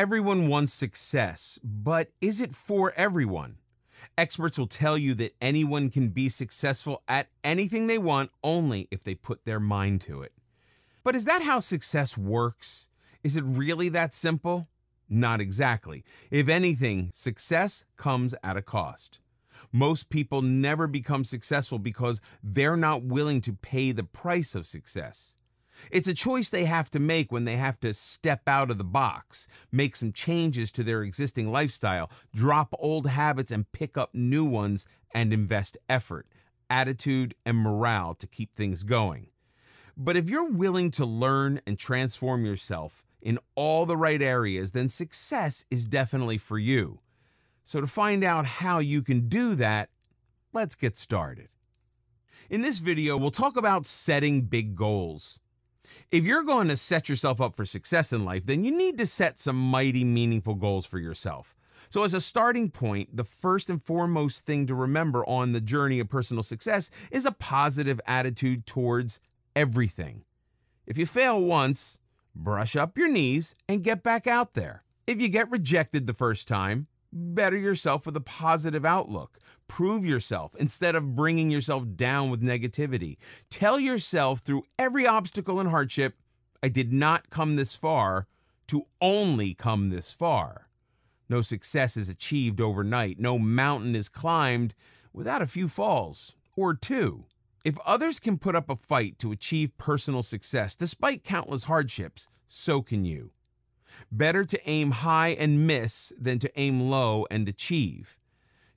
Everyone wants success, but is it for everyone? Experts will tell you that anyone can be successful at anything they want only if they put their mind to it. But is that how success works? Is it really that simple? Not exactly. If anything, success comes at a cost. Most people never become successful because they're not willing to pay the price of success. It's a choice they have to make when they have to step out of the box, make some changes to their existing lifestyle, drop old habits and pick up new ones, and invest effort, attitude, and morale to keep things going. But if you're willing to learn and transform yourself in all the right areas, then success is definitely for you. So to find out how you can do that, let's get started. In this video, we'll talk about setting big goals. If you're going to set yourself up for success in life, then you need to set some mighty meaningful goals for yourself. So as a starting point, the first and foremost thing to remember on the journey of personal success is a positive attitude towards everything. If you fail once, brush up your knees and get back out there. If you get rejected the first time, better yourself with a positive outlook. Prove yourself instead of bringing yourself down with negativity. Tell yourself through every obstacle and hardship, I did not come this far to only come this far. No success is achieved overnight. No mountain is climbed without a few falls or two. If others can put up a fight to achieve personal success despite countless hardships, so can you. Better to aim high and miss than to aim low and achieve.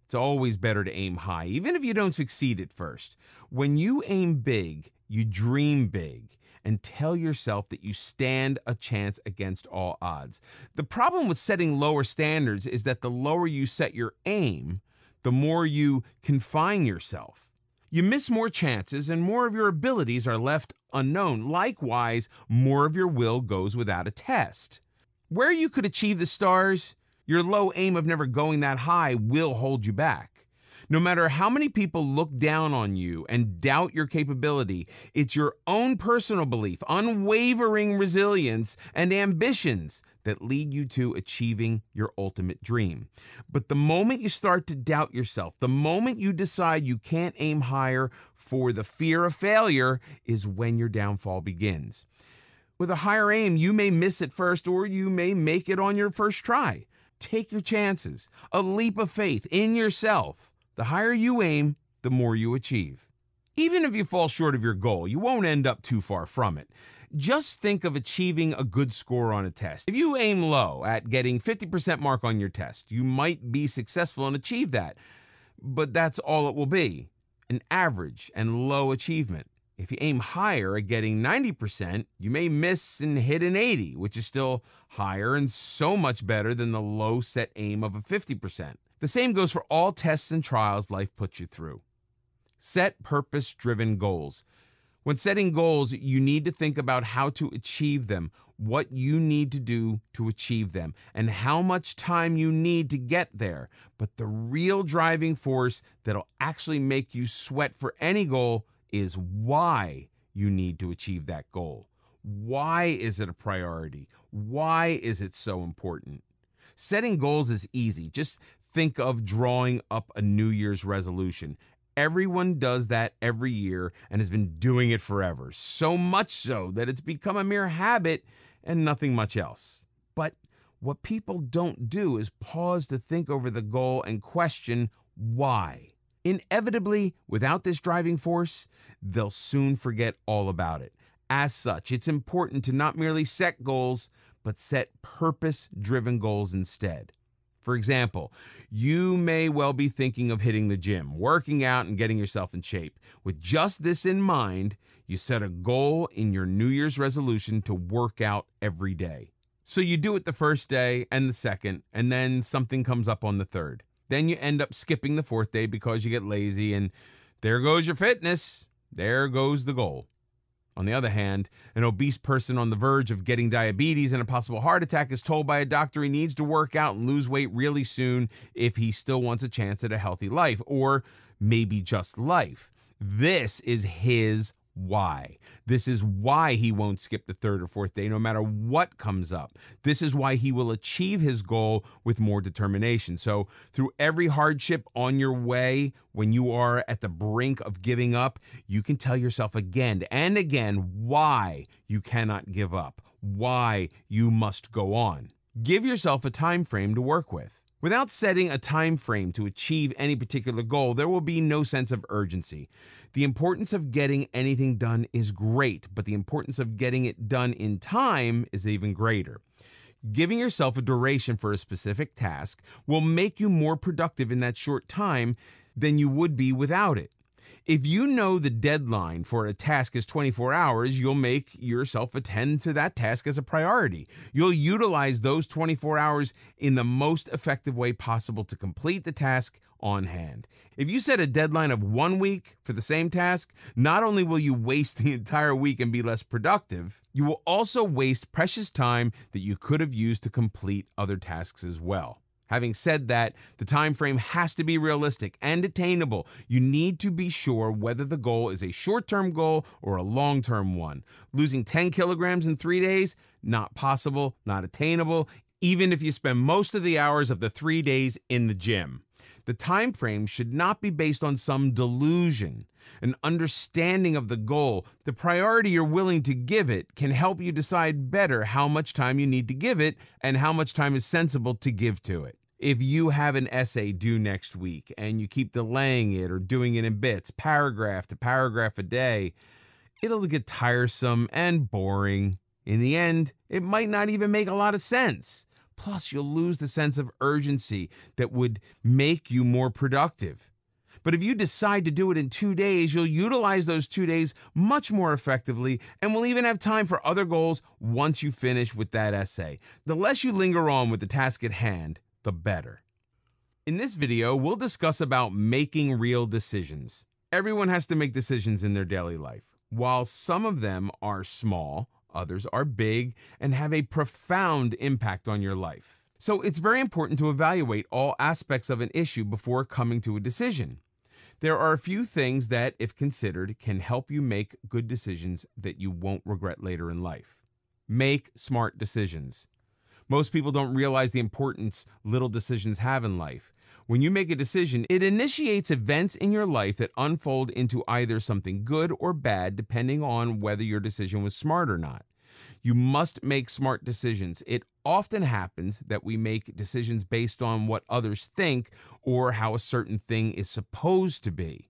It's always better to aim high, even if you don't succeed at first. When you aim big, you dream big, and tell yourself that you stand a chance against all odds. The problem with setting lower standards is that the lower you set your aim, the more you confine yourself. You miss more chances and more of your abilities are left unknown. Likewise, more of your will goes without a test. Where you could achieve the stars, your low aim of never going that high will hold you back. No matter how many people look down on you and doubt your capability, it's your own personal belief, unwavering resilience, and ambitions that lead you to achieving your ultimate dream. But the moment you start to doubt yourself, the moment you decide you can't aim higher for the fear of failure is when your downfall begins. With a higher aim, you may miss it first or you may make it on your first try. Take your chances, a leap of faith in yourself. The higher you aim, the more you achieve. Even if you fall short of your goal, you won't end up too far from it. Just think of achieving a good score on a test. If you aim low at getting 50% mark on your test, you might be successful and achieve that, but that's all it will be, an average and low achievement. If you aim higher at getting 90%, you may miss and hit an 80, which is still higher and so much better than the low set aim of a 50%. The same goes for all tests and trials life puts you through. Set purpose-driven goals. When setting goals, you need to think about how to achieve them, what you need to do to achieve them, and how much time you need to get there. But the real driving force that'll actually make you sweat for any goal is why you need to achieve that goal. Why is it a priority? Why is it so important? Setting goals is easy. Just think of drawing up a New Year's resolution. Everyone does that every year and has been doing it forever, so much so that it's become a mere habit and nothing much else. But what people don't do is pause to think over the goal and question why. Inevitably, without this driving force, they'll soon forget all about it. As such, it's important to not merely set goals, but set purpose-driven goals instead. For example, you may well be thinking of hitting the gym, working out, and getting yourself in shape. With just this in mind, you set a goal in your New Year's resolution to work out every day. So you do it the first day and the second, and then something comes up on the third. Then you end up skipping the fourth day because you get lazy, and there goes your fitness. There goes the goal. On the other hand, an obese person on the verge of getting diabetes and a possible heart attack is told by a doctor he needs to work out and lose weight really soon if he still wants a chance at a healthy life, or maybe just life. This is his why. This is why he won't skip the third or fourth day, no matter what comes up. This is why he will achieve his goal with more determination. So through every hardship on your way, when you are at the brink of giving up, you can tell yourself again and again why you cannot give up, why you must go on. Give yourself a time frame to work with. Without setting a time frame to achieve any particular goal, there will be no sense of urgency. The importance of getting anything done is great, but the importance of getting it done in time is even greater. Giving yourself a duration for a specific task will make you more productive in that short time than you would be without it. If you know the deadline for a task is 24 hours, you'll make yourself attend to that task as a priority. You'll utilize those 24 hours in the most effective way possible to complete the task on hand. If you set a deadline of 1 week for the same task, not only will you waste the entire week and be less productive, you will also waste precious time that you could have used to complete other tasks as well. Having said that, the time frame has to be realistic and attainable. You need to be sure whether the goal is a short-term goal or a long-term one. Losing 10 kilograms in 3 days? Not possible, not attainable, even if you spend most of the hours of the 3 days in the gym. The time frame should not be based on some delusion. An understanding of the goal, the priority you're willing to give it, can help you decide better how much time you need to give it and how much time is sensible to give to it. If you have an essay due next week and you keep delaying it or doing it in bits, paragraph to paragraph a day, it'll get tiresome and boring. In the end, it might not even make a lot of sense. Plus, you'll lose the sense of urgency that would make you more productive. But if you decide to do it in 2 days, you'll utilize those 2 days much more effectively and will even have time for other goals once you finish with that essay. The less you linger on with the task at hand, the better. In this video, we'll discuss about making real decisions. Everyone has to make decisions in their daily life. While some of them are small, others are big and have a profound impact on your life. So it's very important to evaluate all aspects of an issue before coming to a decision. There are a few things that, if considered, can help you make good decisions that you won't regret later in life. Make smart decisions. Most people don't realize the importance little decisions have in life. When you make a decision, it initiates events in your life that unfold into either something good or bad, depending on whether your decision was smart or not. You must make smart decisions. It often happens that we make decisions based on what others think or how a certain thing is supposed to be.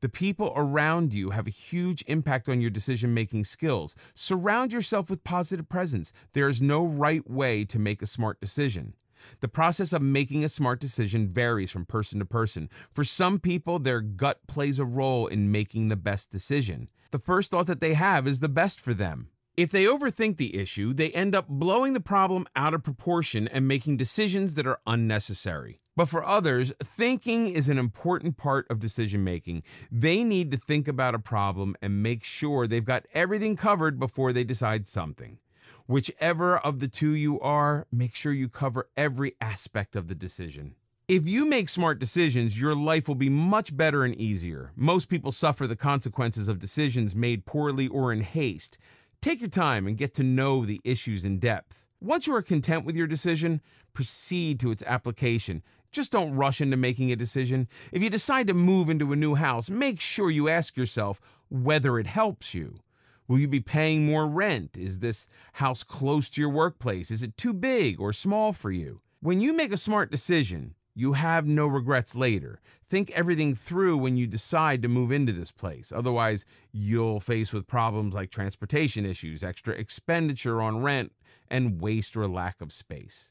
The people around you have a huge impact on your decision-making skills. Surround yourself with positive presence. There is no right way to make a smart decision. The process of making a smart decision varies from person to person. For some people, their gut plays a role in making the best decision. The first thought that they have is the best for them. If they overthink the issue, they end up blowing the problem out of proportion and making decisions that are unnecessary. But for others, thinking is an important part of decision-making. They need to think about a problem and make sure they've got everything covered before they decide something. Whichever of the two you are, make sure you cover every aspect of the decision. If you make smart decisions, your life will be much better and easier. Most people suffer the consequences of decisions made poorly or in haste. Take your time and get to know the issues in depth. Once you are content with your decision, proceed to its application. Just don't rush into making a decision. If you decide to move into a new house, make sure you ask yourself whether it helps you. Will you be paying more rent? Is this house close to your workplace? Is it too big or small for you? When you make a smart decision, you have no regrets later. Think everything through when you decide to move into this place. Otherwise, you'll face with problems like transportation issues, extra expenditure on rent, and waste or lack of space.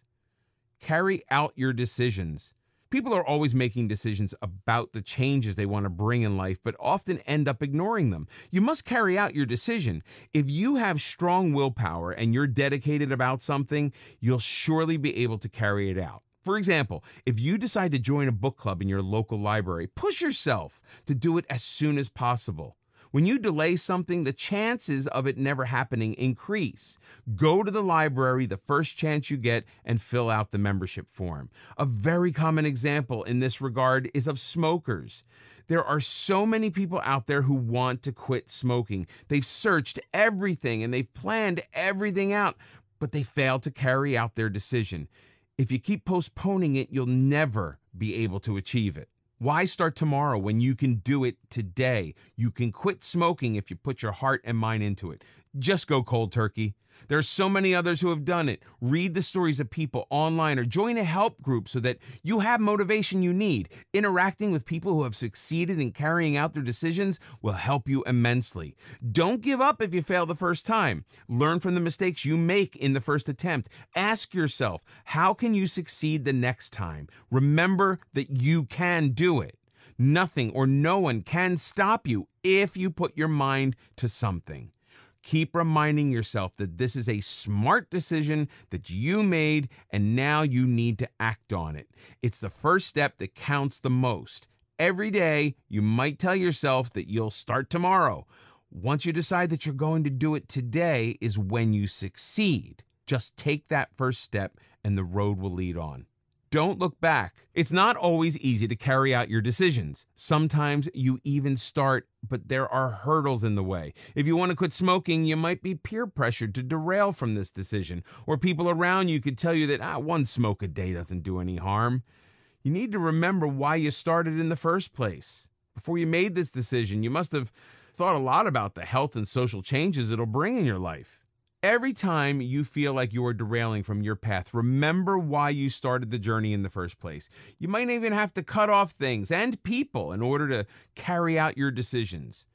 Carry out your decisions. People are always making decisions about the changes they want to bring in life, but often end up ignoring them. You must carry out your decision. If you have strong willpower and you're dedicated about something, you'll surely be able to carry it out. For example, if you decide to join a book club in your local library, push yourself to do it as soon as possible. When you delay something, the chances of it never happening increase. Go to the library the first chance you get and fill out the membership form. A very common example in this regard is of smokers. There are so many people out there who want to quit smoking. They've searched everything and they've planned everything out, but they fail to carry out their decision. If you keep postponing it, you'll never be able to achieve it. Why start tomorrow when you can do it today? You can quit smoking if you put your heart and mind into it. Just go cold turkey. There are so many others who have done it. Read the stories of people online or join a help group so that you have motivation you need. Interacting with people who have succeeded in carrying out their decisions will help you immensely. Don't give up if you fail the first time. Learn from the mistakes you make in the first attempt. Ask yourself, how can you succeed the next time? Remember that you can do it. Nothing or no one can stop you if you put your mind to something. Keep reminding yourself that this is a smart decision that you made and now you need to act on it. It's the first step that counts the most. Every day, you might tell yourself that you'll start tomorrow. Once you decide that you're going to do it today is when you succeed. Just take that first step and the road will lead on. Don't look back. It's not always easy to carry out your decisions. Sometimes you even start, but there are hurdles in the way. If you want to quit smoking, you might be peer pressured to derail from this decision, or people around you could tell you that one smoke a day doesn't do any harm. You need to remember why you started in the first place. Before you made this decision, you must have thought a lot about the health and social changes it'll bring in your life. Every time you feel like you are derailing from your path, remember why you started the journey in the first place. You might even have to cut off things and people in order to carry out your decisions.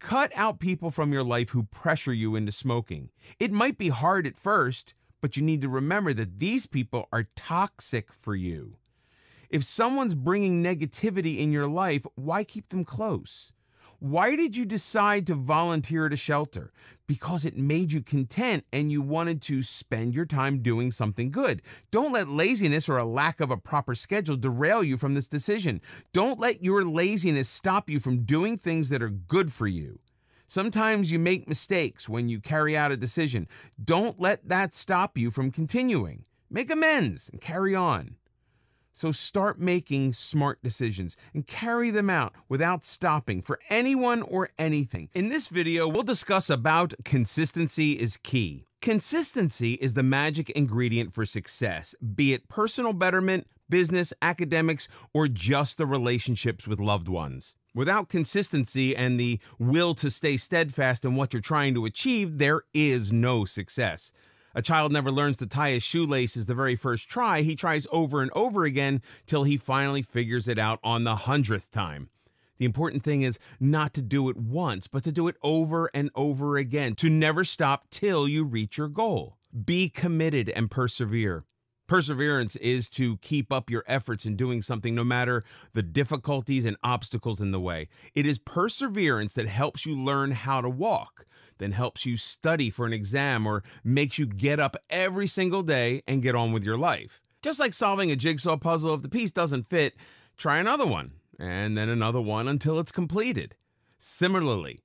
Cut out people from your life who pressure you into smoking. It might be hard at first, but you need to remember that these people are toxic for you. If someone's bringing negativity in your life, why keep them close? Why did you decide to volunteer at a shelter? Because it made you content and you wanted to spend your time doing something good. Don't let laziness or a lack of a proper schedule derail you from this decision. Don't let your laziness stop you from doing things that are good for you. Sometimes you make mistakes when you carry out a decision. Don't let that stop you from continuing. Make amends and carry on. So start making smart decisions and carry them out without stopping for anyone or anything. In this video, we'll discuss about consistency is key. Consistency is the magic ingredient for success, be it personal betterment, business, academics, or just the relationships with loved ones. Without consistency and the will to stay steadfast in what you're trying to achieve, there is no success. A child never learns to tie his shoelaces the very first try. He tries over and over again till he finally figures it out on the 100th time. The important thing is not to do it once, but to do it over and over again, to never stop till you reach your goal. Be committed and persevere. Perseverance is to keep up your efforts in doing something no matter the difficulties and obstacles in the way. It is perseverance that helps you learn how to walk, then helps you study for an exam or makes you get up every single day and get on with your life. Just like solving a jigsaw puzzle, if the piece doesn't fit, try another one and then another one until it's completed. Similarly,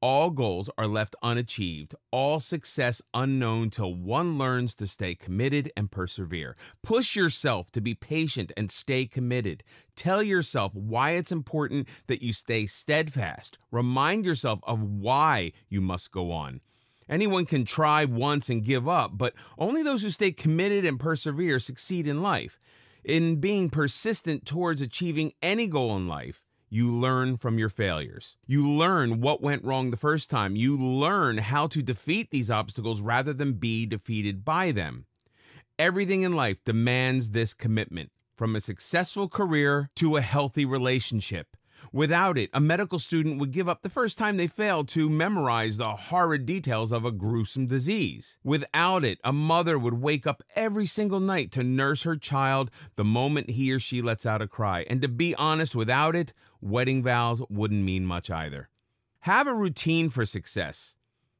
all goals are left unachieved, all success unknown till one learns to stay committed and persevere. Push yourself to be patient and stay committed. Tell yourself why it's important that you stay steadfast. Remind yourself of why you must go on. Anyone can try once and give up, but only those who stay committed and persevere succeed in life. In being persistent towards achieving any goal in life, you learn from your failures. You learn what went wrong the first time. You learn how to defeat these obstacles rather than be defeated by them. Everything in life demands this commitment, from a successful career to a healthy relationship. Without it, a medical student would give up the first time they failed to memorize the horrid details of a gruesome disease. Without it, a mother would wake up every single night to nurse her child the moment he or she lets out a cry. And to be honest, without it, wedding vows wouldn't mean much either. Have a routine for success.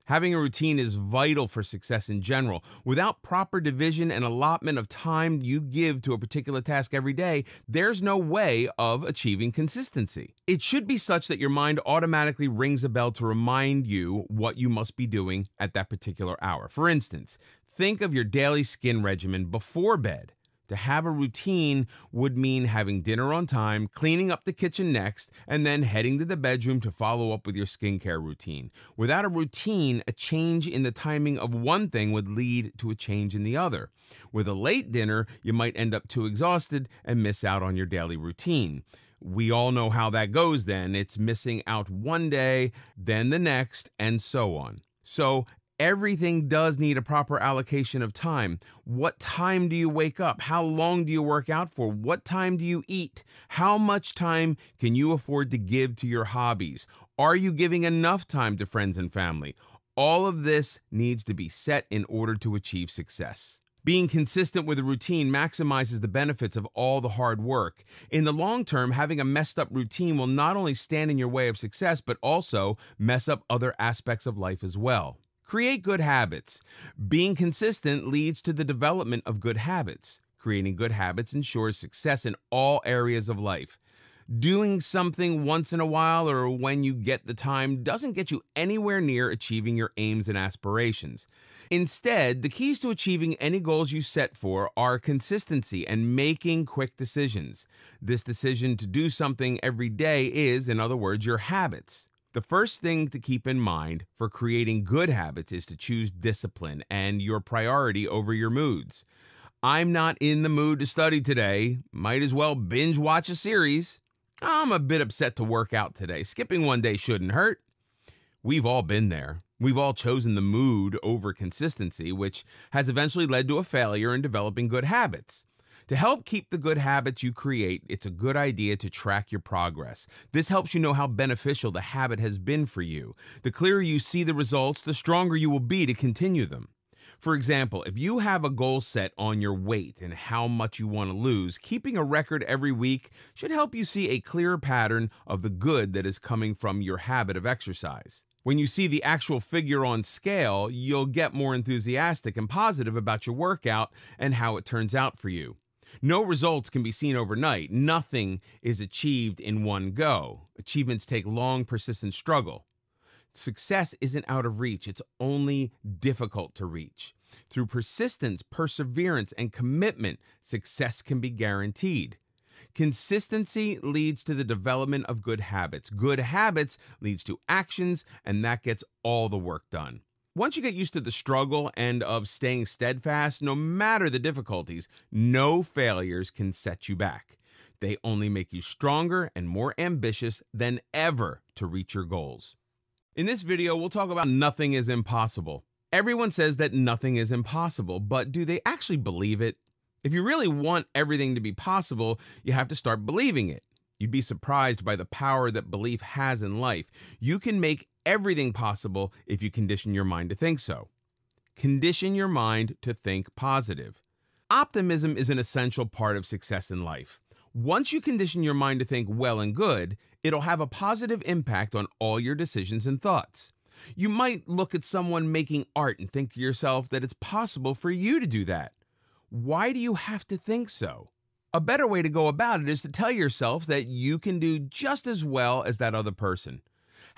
Having a routine is vital for success in general. Without proper division and allotment of time you give to a particular task every day, there's no way of achieving consistency. It should be such that your mind automatically rings a bell to remind you what you must be doing at that particular hour. For instance, think of your daily skin regimen before bed. To have a routine would mean having dinner on time, cleaning up the kitchen next, and then heading to the bedroom to follow up with your skincare routine. Without a routine, a change in the timing of one thing would lead to a change in the other. With a late dinner, you might end up too exhausted and miss out on your daily routine. We all know how that goes then. It's missing out one day, then the next, and so on. So, everything does need a proper allocation of time. What time do you wake up? How long do you work out for? What time do you eat? How much time can you afford to give to your hobbies? Are you giving enough time to friends and family? All of this needs to be set in order to achieve success. Being consistent with a routine maximizes the benefits of all the hard work. In the long term, having a messed up routine will not only stand in your way of success, but also mess up other aspects of life as well. Create good habits. Being consistent leads to the development of good habits. Creating good habits ensures success in all areas of life. Doing something once in a while or when you get the time doesn't get you anywhere near achieving your aims and aspirations. Instead, the keys to achieving any goals you set for are consistency and making quick decisions. This decision to do something every day is, in other words, your habits. The first thing to keep in mind for creating good habits is to choose discipline and your priority over your moods. I'm not in the mood to study today. Might as well binge watch a series. I'm a bit upset to work out today. Skipping one day shouldn't hurt. We've all been there. We've all chosen the mood over consistency, which has eventually led to a failure in developing good habits. To help keep the good habits you create, it's a good idea to track your progress. This helps you know how beneficial the habit has been for you. The clearer you see the results, the stronger you will be to continue them. For example, if you have a goal set on your weight and how much you want to lose, keeping a record every week should help you see a clearer pattern of the good that is coming from your habit of exercise. When you see the actual figure on scale, you'll get more enthusiastic and positive about your workout and how it turns out for you. No results can be seen overnight. Nothing is achieved in one go. Achievements take long, persistent struggle. Success isn't out of reach. It's only difficult to reach. Through persistence, perseverance, and commitment, success can be guaranteed. Consistency leads to the development of good habits. Good habits leads to actions, and that gets all the work done. Once you get used to the struggle and of staying steadfast, no matter the difficulties, no failures can set you back. They only make you stronger and more ambitious than ever to reach your goals. In this video, we'll talk about nothing is impossible. Everyone says that nothing is impossible, but do they actually believe it? If you really want everything to be possible, you have to start believing it. You'd be surprised by the power that belief has in life. You can make everything possible if you condition your mind to think so. Condition your mind to think positive. Optimism is an essential part of success in life. Once you condition your mind to think well and good, it'll have a positive impact on all your decisions and thoughts. You might look at someone making art and think to yourself that it's possible for you to do that. Why do you have to think so? A better way to go about it is to tell yourself that you can do just as well as that other person.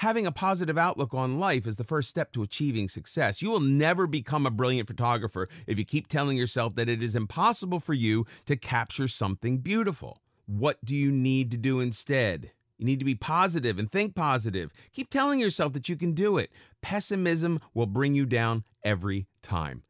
Having a positive outlook on life is the first step to achieving success. You will never become a brilliant photographer if you keep telling yourself that it is impossible for you to capture something beautiful. What do you need to do instead? You need to be positive and think positive. Keep telling yourself that you can do it. Pessimism will bring you down every time.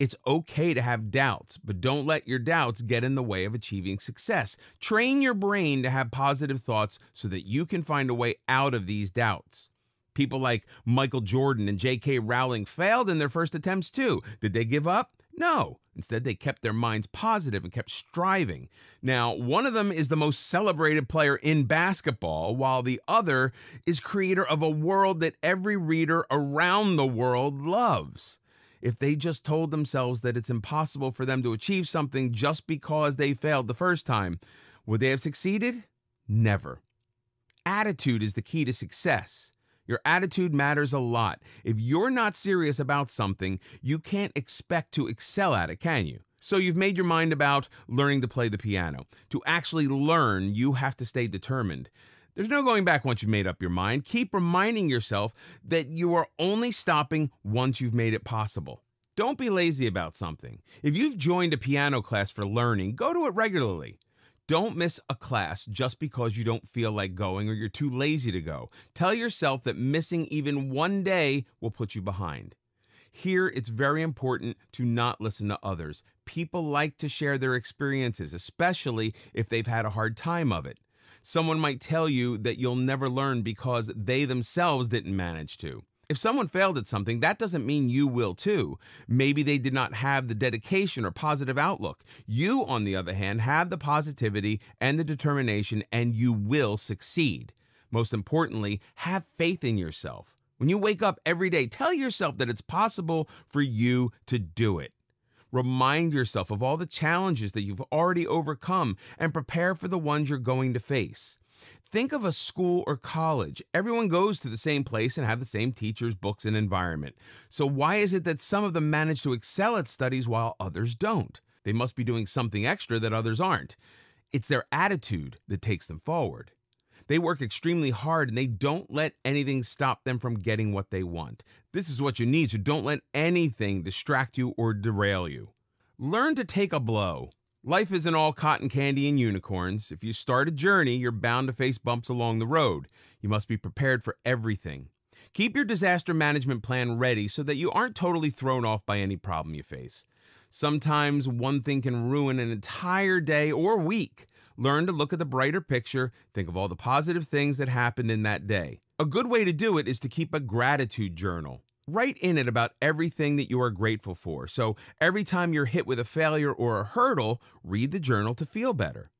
It's okay to have doubts, but don't let your doubts get in the way of achieving success. Train your brain to have positive thoughts so that you can find a way out of these doubts. People like Michael Jordan and J.K. Rowling failed in their first attempts too. Did they give up? No. Instead, they kept their minds positive and kept striving. Now, one of them is the most celebrated player in basketball, while the other is creator of a world that every reader around the world loves. If they just told themselves that it's impossible for them to achieve something just because they failed the first time, would they have succeeded? Never. Attitude is the key to success. Your attitude matters a lot. If you're not serious about something, you can't expect to excel at it, can you? So you've made your mind about learning to play the piano. To actually learn, you have to stay determined. There's no going back once you've made up your mind. Keep reminding yourself that you are only stopping once you've made it possible. Don't be lazy about something. If you've joined a piano class for learning, go to it regularly. Don't miss a class just because you don't feel like going or you're too lazy to go. Tell yourself that missing even one day will put you behind. Here, it's very important to not listen to others. People like to share their experiences, especially if they've had a hard time of it. Someone might tell you that you'll never learn because they themselves didn't manage to. If someone failed at something, that doesn't mean you will too. Maybe they did not have the dedication or positive outlook. You, on the other hand, have the positivity and the determination, and you will succeed. Most importantly, have faith in yourself. When you wake up every day, tell yourself that it's possible for you to do it. Remind yourself of all the challenges that you've already overcome and prepare for the ones you're going to face. Think of a school or college. Everyone goes to the same place and have the same teachers, books, and environment. So why is it that some of them manage to excel at studies while others don't? They must be doing something extra that others aren't. It's their attitude that takes them forward. They work extremely hard and they don't let anything stop them from getting what they want. This is what you need, so don't let anything distract you or derail you. Learn to take a blow. Life isn't all cotton candy and unicorns. If you start a journey, you're bound to face bumps along the road. You must be prepared for everything. Keep your disaster management plan ready so that you aren't totally thrown off by any problem you face. Sometimes one thing can ruin an entire day or week. Learn to look at the brighter picture. Think of all the positive things that happened in that day. A good way to do it is to keep a gratitude journal. Write in it about everything that you are grateful for. So every time you're hit with a failure or a hurdle, read the journal to feel better.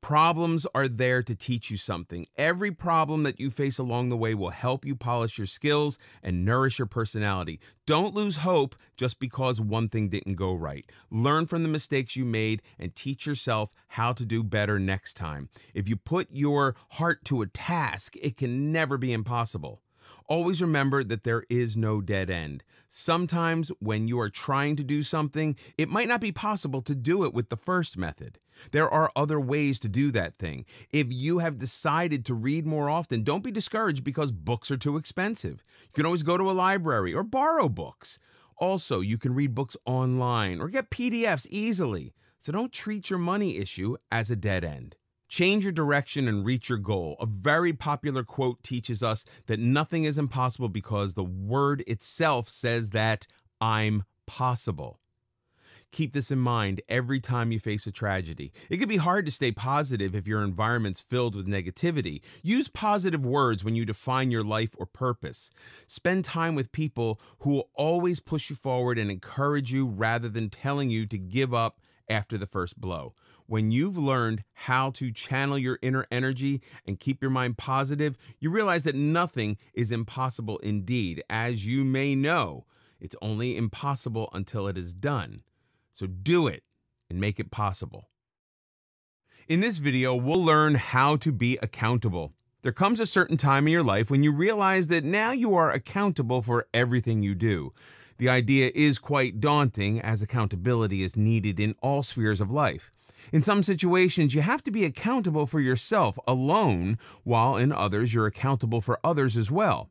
Problems are there to teach you something. Every problem that you face along the way will help you polish your skills and nourish your personality. Don't lose hope just because one thing didn't go right. Learn from the mistakes you made and teach yourself how to do better next time. If you put your heart to a task, it can never be impossible. Always remember that there is no dead end. Sometimes when you are trying to do something, it might not be possible to do it with the first method. There are other ways to do that thing. If you have decided to read more often, don't be discouraged because books are too expensive. You can always go to a library or borrow books. Also, you can read books online or get PDFs easily. So don't treat your money issue as a dead end. Change your direction and reach your goal. A very popular quote teaches us that nothing is impossible because the word itself says that I'm possible. Keep this in mind every time you face a tragedy. It can be hard to stay positive if your environment's filled with negativity. Use positive words when you define your life or purpose. Spend time with people who will always push you forward and encourage you rather than telling you to give up after the first blow. When you've learned how to channel your inner energy and keep your mind positive, you realize that nothing is impossible indeed. As you may know, it's only impossible until it is done. So do it and make it possible. In this video, we'll learn how to be accountable. There comes a certain time in your life when you realize that now you are accountable for everything you do. The idea is quite daunting, as accountability is needed in all spheres of life. In some situations, you have to be accountable for yourself alone, while in others, you're accountable for others as well.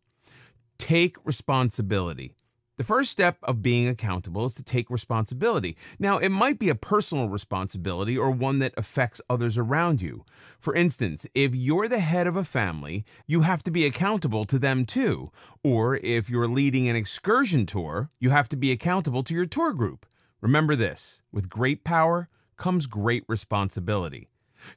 Take responsibility. The first step of being accountable is to take responsibility. Now, it might be a personal responsibility or one that affects others around you. For instance, if you're the head of a family, you have to be accountable to them too. Or if you're leading an excursion tour, you have to be accountable to your tour group. Remember this, with great power comes great responsibility.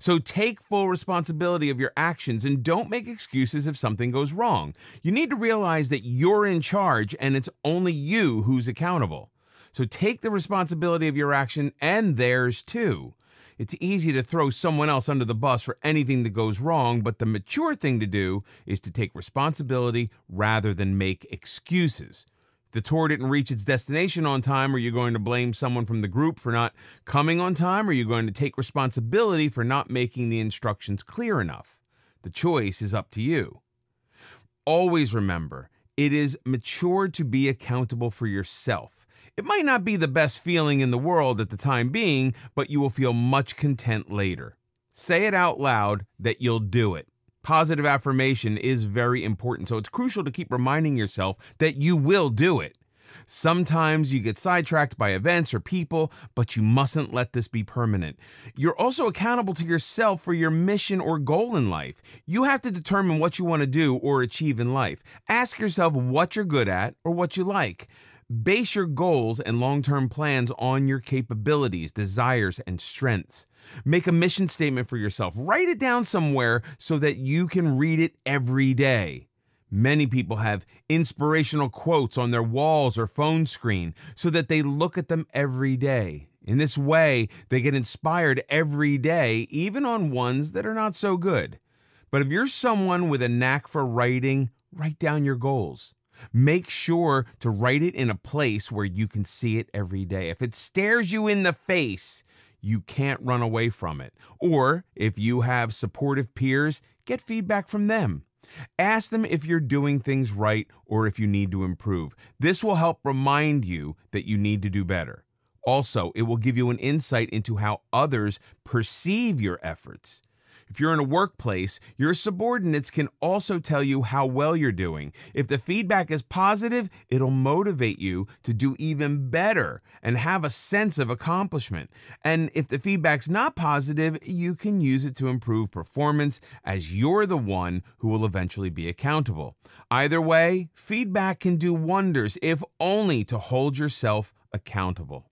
So take full responsibility of your actions and don't make excuses if something goes wrong. You need to realize that you're in charge and it's only you who's accountable. So take the responsibility of your action and theirs too. It's easy to throw someone else under the bus for anything that goes wrong, but the mature thing to do is to take responsibility rather than make excuses. If the tour didn't reach its destination on time, are you going to blame someone from the group for not coming on time? Are you going to take responsibility for not making the instructions clear enough? The choice is up to you. Always remember, it is mature to be accountable for yourself. It might not be the best feeling in the world at the time being, but you will feel much content later. Say it out loud that you'll do it. Positive affirmation is very important, so it's crucial to keep reminding yourself that you will do it. Sometimes you get sidetracked by events or people, but you mustn't let this be permanent. You're also accountable to yourself for your mission or goal in life. You have to determine what you want to do or achieve in life. Ask yourself what you're good at or what you like. Base your goals and long-term plans on your capabilities, desires, and strengths. Make a mission statement for yourself. Write it down somewhere so that you can read it every day. Many people have inspirational quotes on their walls or phone screen so that they look at them every day. In this way, they get inspired every day, even on ones that are not so good. But if you're someone with a knack for writing, write down your goals. Make sure to write it in a place where you can see it every day. If it stares you in the face, you can't run away from it. Or if you have supportive peers, get feedback from them. Ask them if you're doing things right or if you need to improve. This will help remind you that you need to do better. Also, it will give you an insight into how others perceive your efforts. If you're in a workplace, your subordinates can also tell you how well you're doing. If the feedback is positive, it'll motivate you to do even better and have a sense of accomplishment. And if the feedback's not positive, you can use it to improve performance, as you're the one who will eventually be accountable. Either way, feedback can do wonders, if only to hold yourself accountable.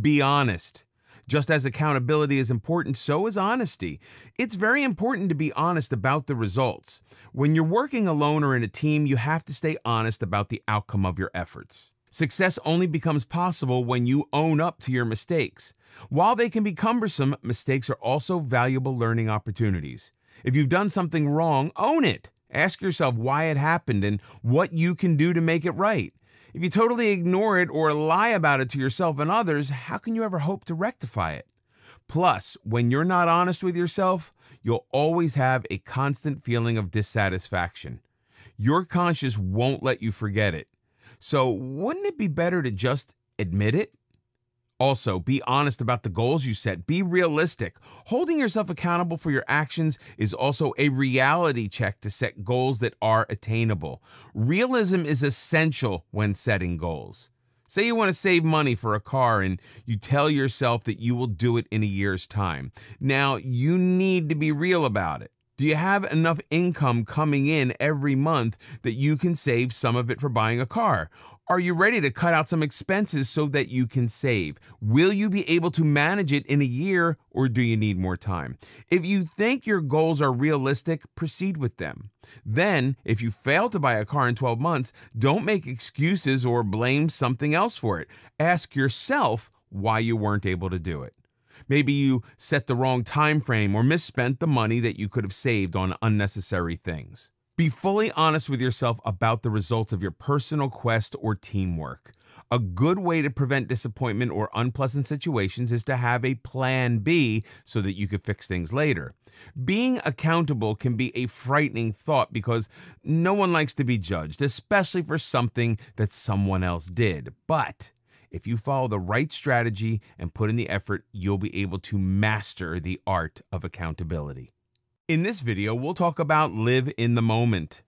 Be honest. Just as accountability is important, so is honesty. It's very important to be honest about the results. When you're working alone or in a team, you have to stay honest about the outcome of your efforts. Success only becomes possible when you own up to your mistakes. While they can be cumbersome, mistakes are also valuable learning opportunities. If you've done something wrong, own it. Ask yourself why it happened and what you can do to make it right. If you totally ignore it or lie about it to yourself and others, how can you ever hope to rectify it? Plus, when you're not honest with yourself, you'll always have a constant feeling of dissatisfaction. Your conscience won't let you forget it. So wouldn't it be better to just admit it? Also, be honest about the goals you set. Be realistic. Holding yourself accountable for your actions is also a reality check to set goals that are attainable. Realism is essential when setting goals. Say you want to save money for a car and you tell yourself that you will do it in a year's time. Now, you need to be real about it. Do you have enough income coming in every month that you can save some of it for buying a car? Are you ready to cut out some expenses so that you can save? Will you be able to manage it in a year, or do you need more time? If you think your goals are realistic, proceed with them. Then, if you fail to buy a car in 12 months, don't make excuses or blame something else for it. Ask yourself why you weren't able to do it. Maybe you set the wrong time frame or misspent the money that you could have saved on unnecessary things. Be fully honest with yourself about the results of your personal quest or teamwork. A good way to prevent disappointment or unpleasant situations is to have a plan B so that you can fix things later. Being accountable can be a frightening thought because no one likes to be judged, especially for something that someone else did. But if you follow the right strategy and put in the effort, you'll be able to master the art of accountability. In this video, we'll talk about live in the moment.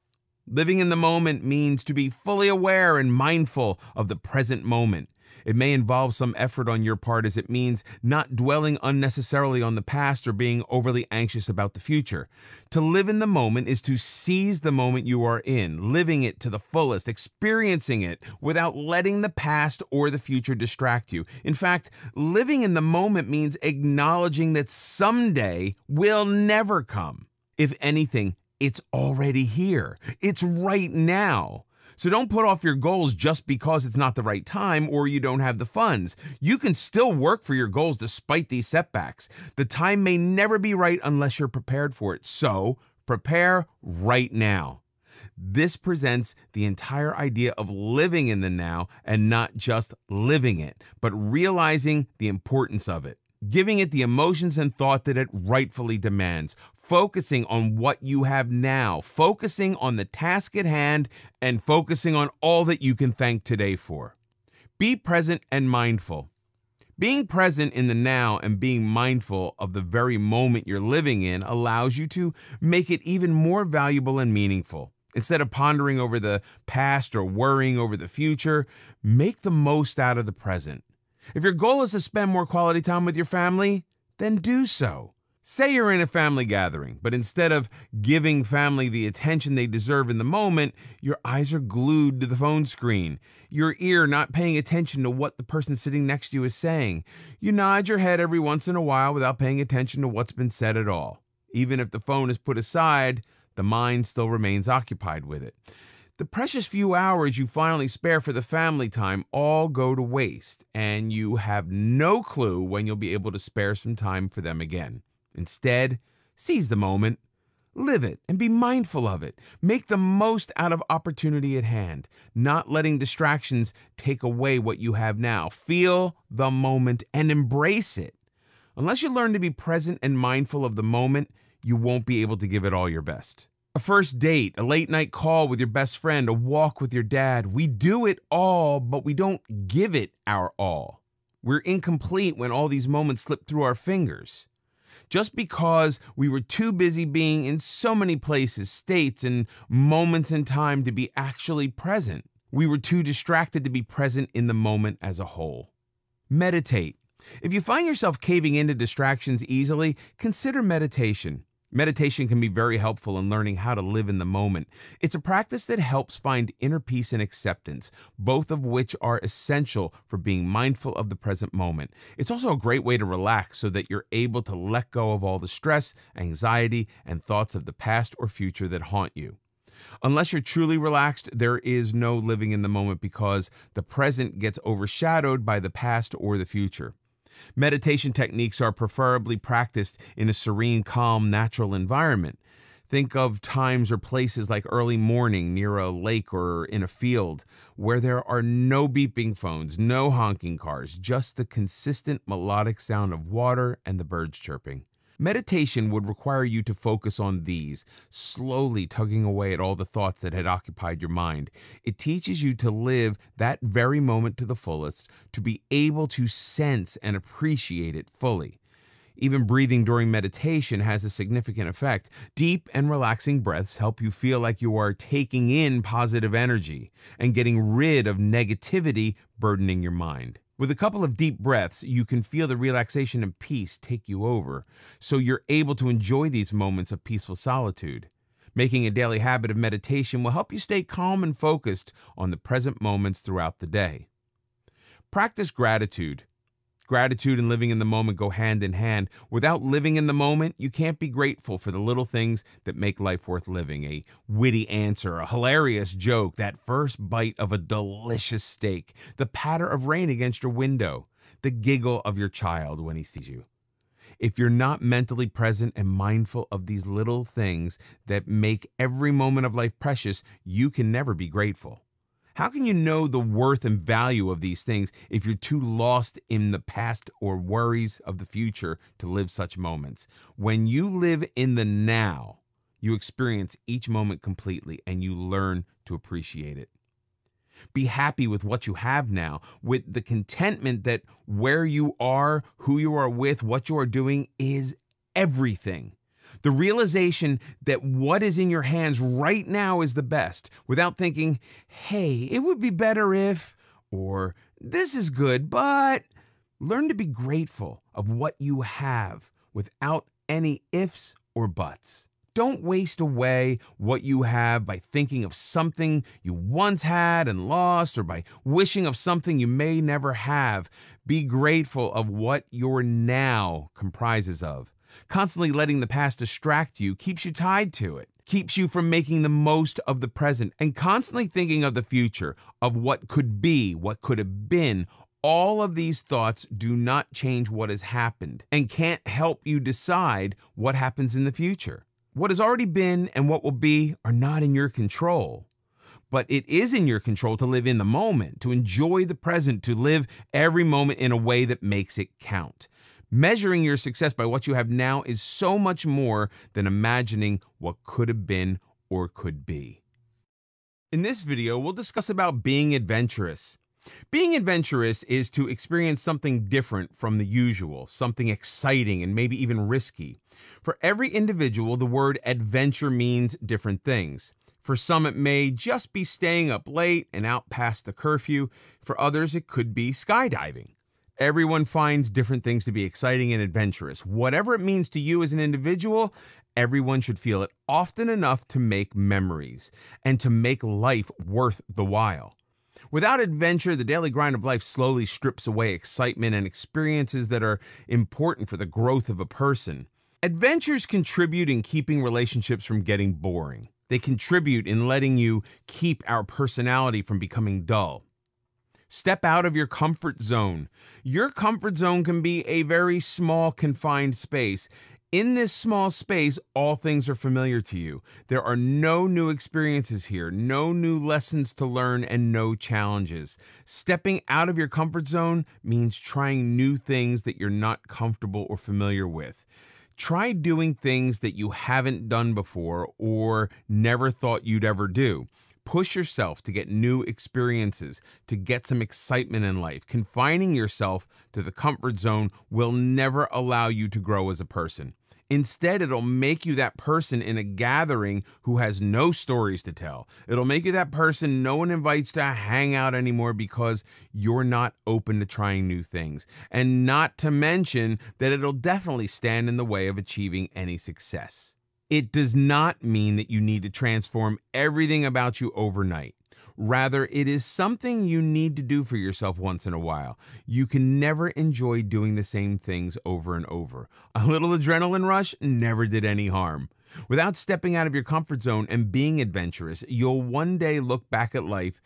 Living in the moment means to be fully aware and mindful of the present moment. It may involve some effort on your part, as it means not dwelling unnecessarily on the past or being overly anxious about the future. To live in the moment is to seize the moment you are in, living it to the fullest, experiencing it without letting the past or the future distract you. In fact, living in the moment means acknowledging that someday will never come. If anything, it's already here. It's right now. So don't put off your goals just because it's not the right time or you don't have the funds. You can still work for your goals despite these setbacks. The time may never be right unless you're prepared for it. So prepare right now. This presents the entire idea of living in the now and not just living it, but realizing the importance of it. giving it the emotions and thought that it rightfully demands, focusing on what you have now, focusing on the task at hand, and focusing on all that you can thank today for. Be present and mindful. Being present in the now and being mindful of the very moment you're living in allows you to make it even more valuable and meaningful. Instead of pondering over the past or worrying over the future, make the most out of the present. If your goal is to spend more quality time with your family, then do so. Say you're in a family gathering, but instead of giving family the attention they deserve in the moment, your eyes are glued to the phone screen, your ear not paying attention to what the person sitting next to you is saying. You nod your head every once in a while without paying attention to what's been said at all. Even if the phone is put aside, the mind still remains occupied with it. The precious few hours you finally spare for the family time all go to waste, and you have no clue when you'll be able to spare some time for them again. Instead, seize the moment, live it, and be mindful of it. Make the most out of opportunity at hand, not letting distractions take away what you have now. Feel the moment and embrace it. Unless you learn to be present and mindful of the moment, you won't be able to give it all your best. A first date, a late night call with your best friend, a walk with your dad. We do it all, but we don't give it our all. We're incomplete when all these moments slip through our fingers. Just because we were too busy being in so many places, states, and moments in time to be actually present. We were too distracted to be present in the moment as a whole. Meditate. If you find yourself caving into distractions easily, consider meditation. Meditation can be very helpful in learning how to live in the moment. It's a practice that helps find inner peace and acceptance, both of which are essential for being mindful of the present moment. It's also a great way to relax so that you're able to let go of all the stress, anxiety, and thoughts of the past or future that haunt you. Unless you're truly relaxed, there is no living in the moment because the present gets overshadowed by the past or the future. Meditation techniques are preferably practiced in a serene, calm, natural environment. Think of times or places like early morning near a lake or in a field where there are no beeping phones, no honking cars, just the consistent melodic sound of water and the birds chirping. Meditation would require you to focus on these, slowly tugging away at all the thoughts that had occupied your mind. It teaches you to live that very moment to the fullest, to be able to sense and appreciate it fully. Even breathing during meditation has a significant effect. Deep and relaxing breaths help you feel like you are taking in positive energy and getting rid of negativity burdening your mind. With a couple of deep breaths, you can feel the relaxation and peace take you over, so you're able to enjoy these moments of peaceful solitude. Making a daily habit of meditation will help you stay calm and focused on the present moments throughout the day. Practice gratitude. Gratitude and living in the moment go hand in hand. Without living in the moment, you can't be grateful for the little things that make life worth living. A witty answer, a hilarious joke, that first bite of a delicious steak, the patter of rain against your window, the giggle of your child when he sees you. If you're not mentally present and mindful of these little things that make every moment of life precious, you can never be grateful. How can you know the worth and value of these things if you're too lost in the past or worries of the future to live such moments? When you live in the now, you experience each moment completely and you learn to appreciate it. Be happy with what you have now, with the contentment that where you are, who you are with, what you are doing is everything. The realization that what is in your hands right now is the best, without thinking, hey, it would be better if, or this is good, but learn to be grateful of what you have without any ifs or buts. Don't waste away what you have by thinking of something you once had and lost, or by wishing of something you may never have. Be grateful of what your now comprises of. Constantly letting the past distract you keeps you tied to it, keeps you from making the most of the present, and constantly thinking of the future, of what could be, what could have been. All of these thoughts do not change what has happened and can't help you decide what happens in the future. What has already been and what will be are not in your control. But it is in your control to live in the moment, to enjoy the present, to live every moment in a way that makes it count. Measuring your success by what you have now is so much more than imagining what could have been or could be. In this video, we'll discuss about being adventurous. Being adventurous is to experience something different from the usual, something exciting and maybe even risky. For every individual, the word adventure means different things. For some, it may just be staying up late and out past the curfew. For others, it could be skydiving. Everyone finds different things to be exciting and adventurous. Whatever it means to you as an individual, everyone should feel it often enough to make memories and to make life worth the while. Without adventure, the daily grind of life slowly strips away excitement and experiences that are important for the growth of a person. Adventures contribute in keeping relationships from getting boring. They contribute in letting you keep our personality from becoming dull. Step out of your comfort zone. Your comfort zone can be a very small, confined space. In this small space, all things are familiar to you. There are no new experiences here, no new lessons to learn, and no challenges. Stepping out of your comfort zone means trying new things that you're not comfortable or familiar with. Try doing things that you haven't done before or never thought you'd ever do. Push yourself to get new experiences, to get some excitement in life. Confining yourself to the comfort zone will never allow you to grow as a person. Instead, it'll make you that person in a gathering who has no stories to tell. It'll make you that person no one invites to hang out anymore because you're not open to trying new things. And not to mention that it'll definitely stand in the way of achieving any success. It does not mean that you need to transform everything about you overnight. Rather, it is something you need to do for yourself once in a while. You can never enjoy doing the same things over and over. A little adrenaline rush never did any harm. Without stepping out of your comfort zone and being adventurous, you'll one day look back at life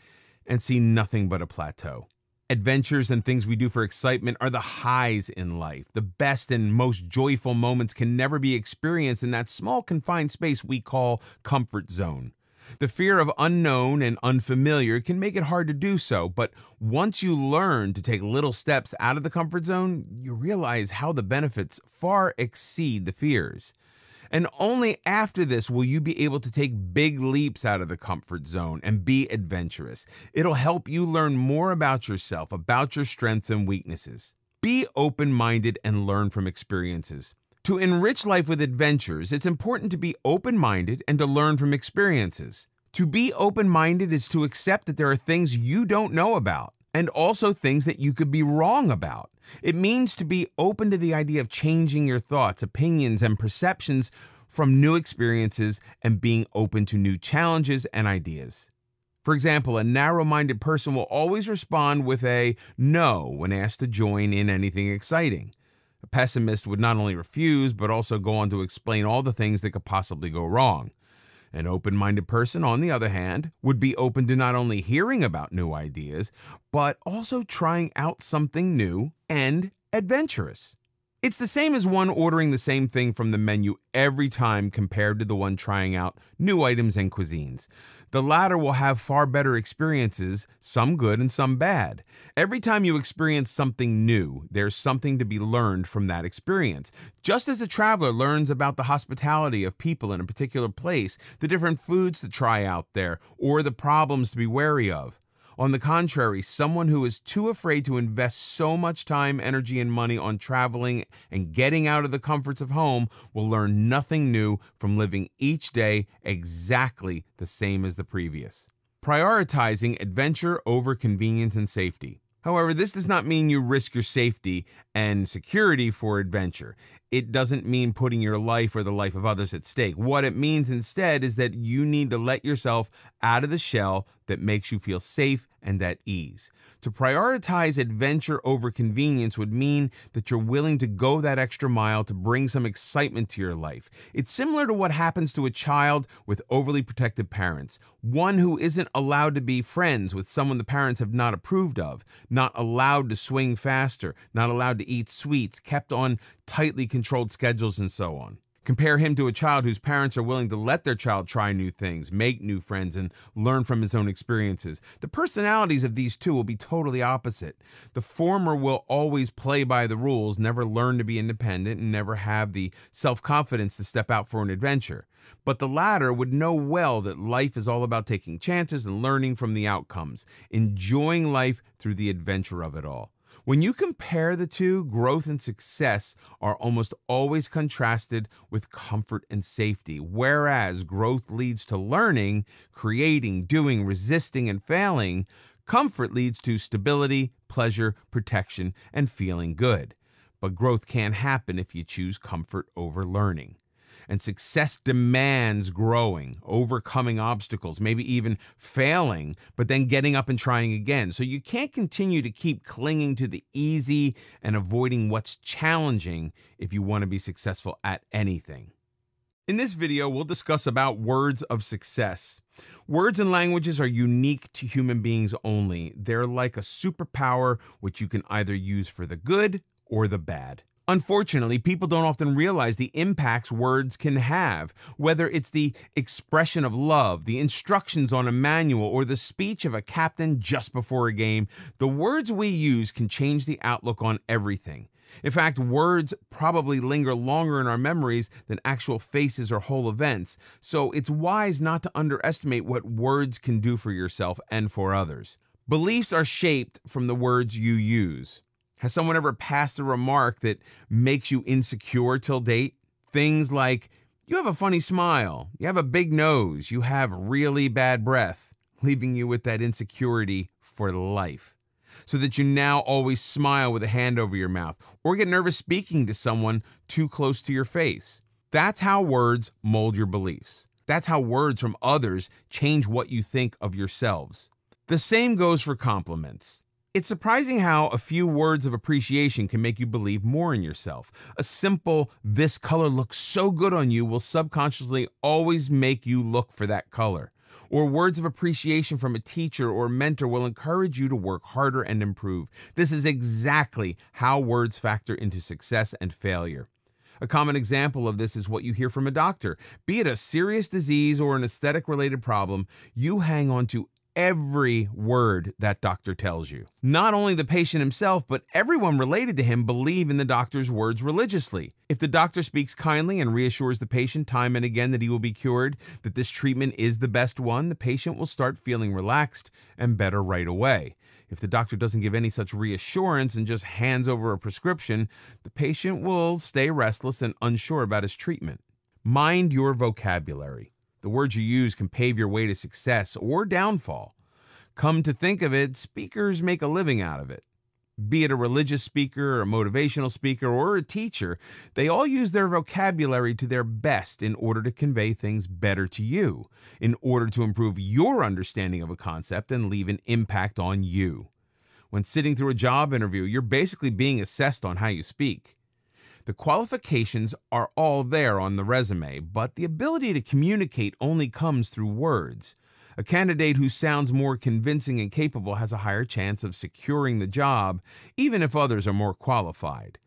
and see nothing but a plateau. Adventures and things we do for excitement are the highs in life. The best and most joyful moments can never be experienced in that small confined space we call comfort zone. The fear of unknown and unfamiliar can make it hard to do so, but once you learn to take little steps out of the comfort zone, you realize how the benefits far exceed the fears. And only after this will you be able to take big leaps out of the comfort zone and be adventurous. It'll help you learn more about yourself, about your strengths and weaknesses. Be open-minded and learn from experiences. To enrich life with adventures, it's important to be open-minded and to learn from experiences. To be open-minded is to accept that there are things you don't know about, and also things that you could be wrong about. It means to be open to the idea of changing your thoughts, opinions, and perceptions from new experiences and being open to new challenges and ideas. For example, a narrow-minded person will always respond with a no when asked to join in anything exciting. A pessimist would not only refuse, but also go on to explain all the things that could possibly go wrong. An open-minded person, on the other hand, would be open to not only hearing about new ideas, but also trying out something new and adventurous. It's the same as one ordering the same thing from the menu every time compared to the one trying out new items and cuisines. The latter will have far better experiences, some good and some bad. Every time you experience something new, there's something to be learned from that experience. Just as a traveler learns about the hospitality of people in a particular place, the different foods to try out there, or the problems to be wary of. On the contrary, someone who is too afraid to invest so much time, energy, and money on traveling and getting out of the comforts of home will learn nothing new from living each day exactly the same as the previous. Prioritizing adventure over convenience and safety. However, this does not mean you risk your safety and security for adventure. It doesn't mean putting your life or the life of others at stake. What it means instead is that you need to let yourself out of the shell that makes you feel safe and at ease. To prioritize adventure over convenience would mean that you're willing to go that extra mile to bring some excitement to your life. It's similar to what happens to a child with overly protective parents, one who isn't allowed to be friends with someone the parents have not approved of, not allowed to swing faster, not allowed to eat sweets, kept on tightly controlled schedules, and so on. Compare him to a child whose parents are willing to let their child try new things, make new friends, and learn from his own experiences. The personalities of these two will be totally opposite. The former will always play by the rules, never learn to be independent, and never have the self-confidence to step out for an adventure. But the latter would know well that life is all about taking chances and learning from the outcomes, enjoying life through the adventure of it all. When you compare the two, growth and success are almost always contrasted with comfort and safety, whereas growth leads to learning, creating, doing, resisting, and failing. Comfort leads to stability, pleasure, protection, and feeling good. But growth can't happen if you choose comfort over learning. And success demands growing, overcoming obstacles, maybe even failing, but then getting up and trying again. So you can't continue to keep clinging to the easy and avoiding what's challenging if you want to be successful at anything. In this video, we'll discuss about words of success. Words and languages are unique to human beings only. They're like a superpower which you can either use for the good or the bad. Unfortunately, people don't often realize the impacts words can have, whether it's the expression of love, the instructions on a manual, or the speech of a captain just before a game. The words we use can change the outlook on everything. In fact, words probably linger longer in our memories than actual faces or whole events, so it's wise not to underestimate what words can do for yourself and for others. Beliefs are shaped from the words you use. Has someone ever passed a remark that makes you insecure till date? Things like, you have a funny smile, you have a big nose, you have really bad breath, leaving you with that insecurity for life. So that you now always smile with a hand over your mouth or get nervous speaking to someone too close to your face. That's how words mold your beliefs. That's how words from others change what you think of yourselves. The same goes for compliments. It's surprising how a few words of appreciation can make you believe more in yourself. A simple, this color looks so good on you will subconsciously always make you look for that color. Or words of appreciation from a teacher or mentor will encourage you to work harder and improve. This is exactly how words factor into success and failure. A common example of this is what you hear from a doctor. Be it a serious disease or an aesthetic-related problem, you hang on to every word that doctor tells you. Not only the patient himself, but everyone related to him believe in the doctor's words religiously. If the doctor speaks kindly and reassures the patient time and again that he will be cured, that this treatment is the best one, the patient will start feeling relaxed and better right away. If the doctor doesn't give any such reassurance and just hands over a prescription, the patient will stay restless and unsure about his treatment. Mind your vocabulary. The words you use can pave your way to success or downfall. Come to think of it, speakers make a living out of it. Be it a religious speaker, a motivational speaker, or a teacher, they all use their vocabulary to their best in order to convey things better to you, in order to improve your understanding of a concept and leave an impact on you. When sitting through a job interview, you're basically being assessed on how you speak. The qualifications are all there on the resume, but the ability to communicate only comes through words. A candidate who sounds more convincing and capable has a higher chance of securing the job, even if others are more qualified.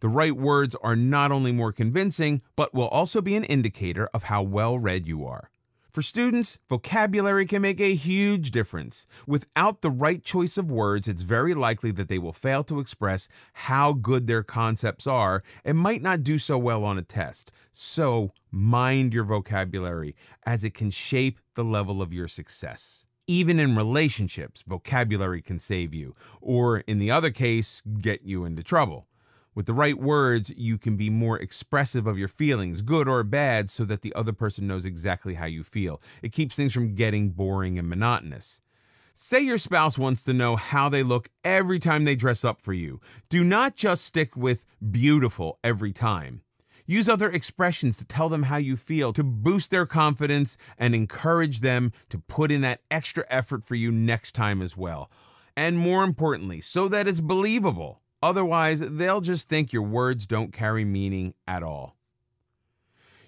The right words are not only more convincing, but will also be an indicator of how well-read you are. For students, vocabulary can make a huge difference. Without the right choice of words, it's very likely that they will fail to express how good their concepts are and might not do so well on a test. So, mind your vocabulary, as it can shape the level of your success. Even in relationships, vocabulary can save you, or in the other case, get you into trouble. With the right words, you can be more expressive of your feelings, good or bad, so that the other person knows exactly how you feel. It keeps things from getting boring and monotonous. Say your spouse wants to know how they look every time they dress up for you. Do not just stick with beautiful every time. Use other expressions to tell them how you feel, to boost their confidence, and encourage them to put in that extra effort for you next time as well. And more importantly, so that it's believable. Otherwise, they'll just think your words don't carry meaning at all.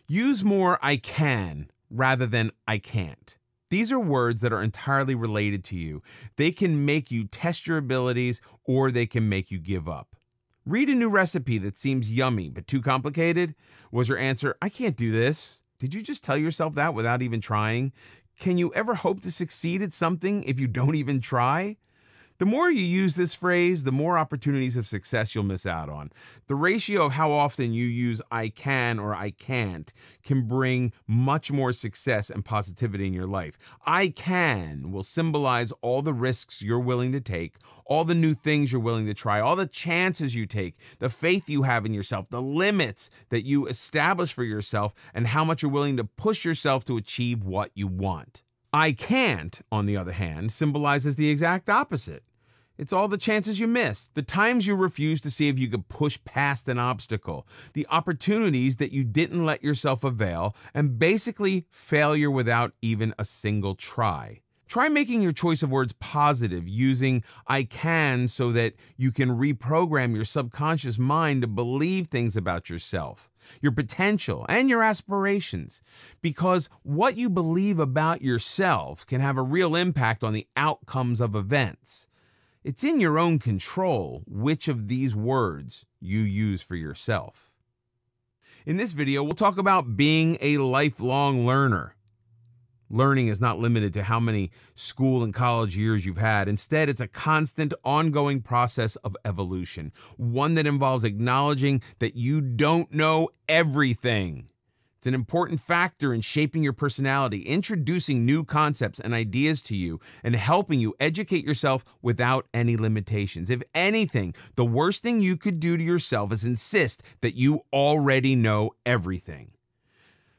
Use more I can rather than I can't. These are words that are entirely related to you. They can make you test your abilities or they can make you give up. Read a new recipe that seems yummy but too complicated? Was your answer, I can't do this? Did you just tell yourself that without even trying? Can you ever hope to succeed at something if you don't even try? The more you use this phrase, the more opportunities of success you'll miss out on. The ratio of how often you use I can or I can't can bring much more success and positivity in your life. I can will symbolize all the risks you're willing to take, all the new things you're willing to try, all the chances you take, the faith you have in yourself, the limits that you establish for yourself, and how much you're willing to push yourself to achieve what you want. I can't, on the other hand, symbolizes the exact opposite. It's all the chances you missed, the times you refused to see if you could push past an obstacle, the opportunities that you didn't let yourself avail, and basically failure without even a single try. Try making your choice of words positive using I can so that you can reprogram your subconscious mind to believe things about yourself, your potential, and your aspirations. Because what you believe about yourself can have a real impact on the outcomes of events. It's in your own control which of these words you use for yourself. In this video, we'll talk about being a lifelong learner. Learning is not limited to how many school and college years you've had. Instead, it's a constant, ongoing process of evolution, one that involves acknowledging that you don't know everything. It's an important factor in shaping your personality, introducing new concepts and ideas to you, and helping you educate yourself without any limitations. If anything, the worst thing you could do to yourself is insist that you already know everything.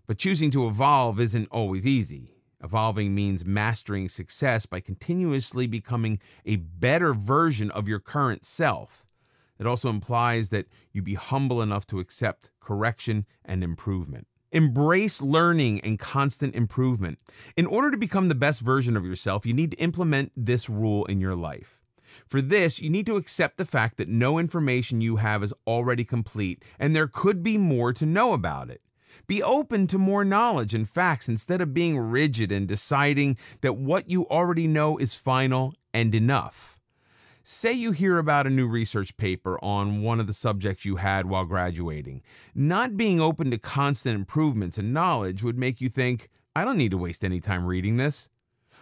But choosing to evolve isn't always easy. Evolving means mastering success by continuously becoming a better version of your current self. It also implies that you be humble enough to accept correction and improvement. Embrace learning and constant improvement. In order to become the best version of yourself, you need to implement this rule in your life. For this, you need to accept the fact that no information you have is already complete, and there could be more to know about it. Be open to more knowledge and facts instead of being rigid and deciding that what you already know is final and enough. Say you hear about a new research paper on one of the subjects you had while graduating. Not being open to constant improvements in knowledge would make you think, I don't need to waste any time reading this.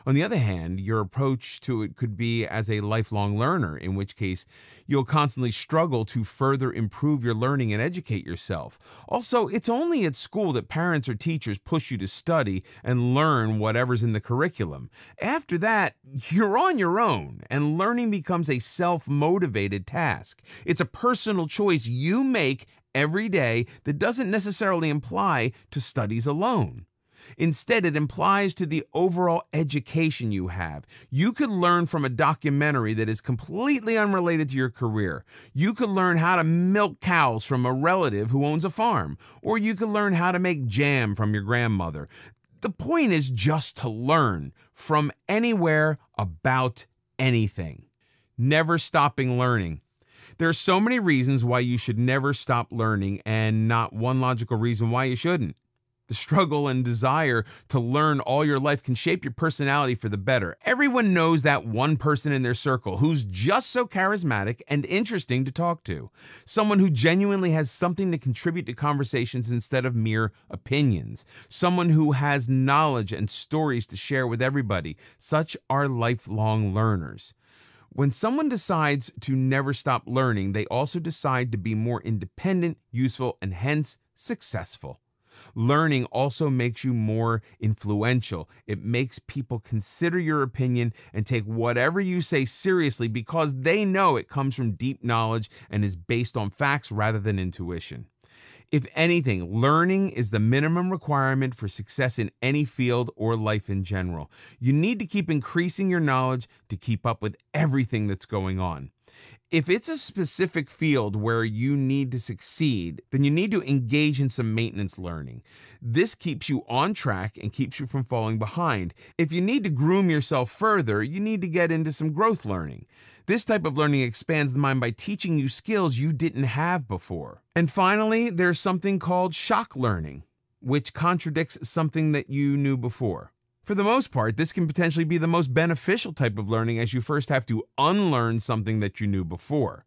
On the other hand, your approach to it could be as a lifelong learner, in which case you'll constantly struggle to further improve your learning and educate yourself. Also, it's only at school that parents or teachers push you to study and learn whatever's in the curriculum. After that, you're on your own, and learning becomes a self-motivated task. It's a personal choice you make every day that doesn't necessarily imply to studies alone. Instead, it implies to the overall education you have. You could learn from a documentary that is completely unrelated to your career. You could learn how to milk cows from a relative who owns a farm, or you could learn how to make jam from your grandmother. The point is just to learn from anywhere about anything. Never stopping learning. There are so many reasons why you should never stop learning, and not one logical reason why you shouldn't. The struggle and desire to learn all your life can shape your personality for the better. Everyone knows that one person in their circle who's just so charismatic and interesting to talk to. Someone who genuinely has something to contribute to conversations instead of mere opinions. Someone who has knowledge and stories to share with everybody. Such are lifelong learners. When someone decides to never stop learning, they also decide to be more independent, useful, and hence successful. Learning also makes you more influential. It makes people consider your opinion and take whatever you say seriously because they know it comes from deep knowledge and is based on facts rather than intuition. If anything, learning is the minimum requirement for success in any field or life in general. You need to keep increasing your knowledge to keep up with everything that's going on. If it's a specific field where you need to succeed, then you need to engage in some maintenance learning. This keeps you on track and keeps you from falling behind. If you need to groom yourself further, you need to get into some growth learning. This type of learning expands the mind by teaching you skills you didn't have before. And finally, there's something called shock learning, which contradicts something that you knew before. For the most part, this can potentially be the most beneficial type of learning as you first have to unlearn something that you knew before.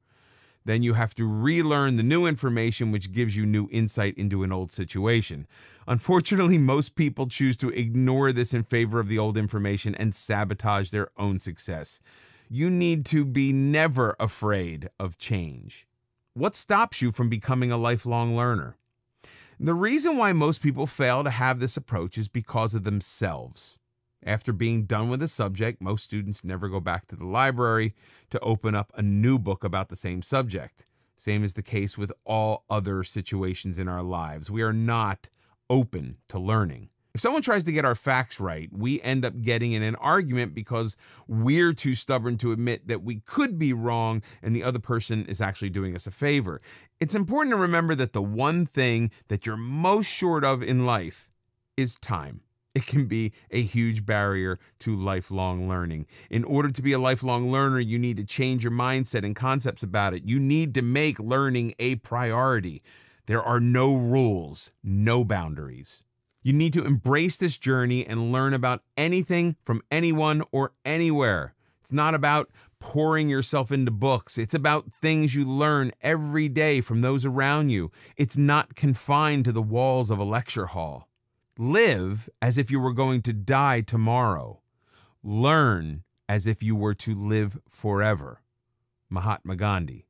then you have to relearn the new information which gives you new insight into an old situation. Unfortunately, most people choose to ignore this in favor of the old information and sabotage their own success. You need to be never afraid of change. What stops you from becoming a lifelong learner? The reason why most people fail to have this approach is because of themselves. After being done with a subject, most students never go back to the library to open up a new book about the same subject. Same is the case with all other situations in our lives. We are not open to learning. If someone tries to get our facts right, we end up getting in an argument because we're too stubborn to admit that we could be wrong and the other person is actually doing us a favor. It's important to remember that the one thing that you're most short of in life is time. It can be a huge barrier to lifelong learning. In order to be a lifelong learner, you need to change your mindset and concepts about it. You need to make learning a priority. There are no rules, no boundaries. You need to embrace this journey and learn about anything from anyone or anywhere. It's not about pouring yourself into books. It's about things you learn every day from those around you. It's not confined to the walls of a lecture hall. Live as if you were going to die tomorrow. Learn as if you were to live forever. Mahatma Gandhi.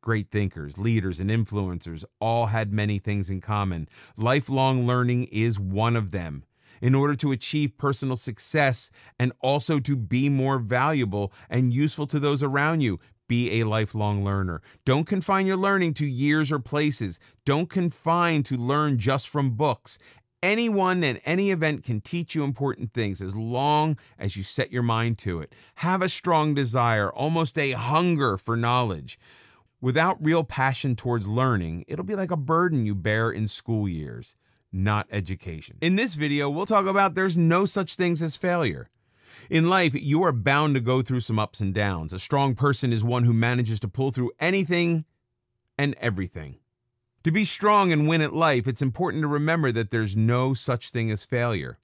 Great thinkers, leaders, and influencers all had many things in common. Lifelong learning is one of them. In order to achieve personal success and also to be more valuable and useful to those around you, be a lifelong learner. Don't confine your learning to years or places. Don't confine to learn just from books. Anyone and any event can teach you important things as long as you set your mind to it. Have a strong desire, almost a hunger for knowledge. Without real passion towards learning, it'll be like a burden you bear in school years, not education. In this video, we'll talk about there's no such things as failure. In life, you are bound to go through some ups and downs. A strong person is one who manages to pull through anything and everything. To be strong and win at life, it's important to remember that there's no such thing as failure.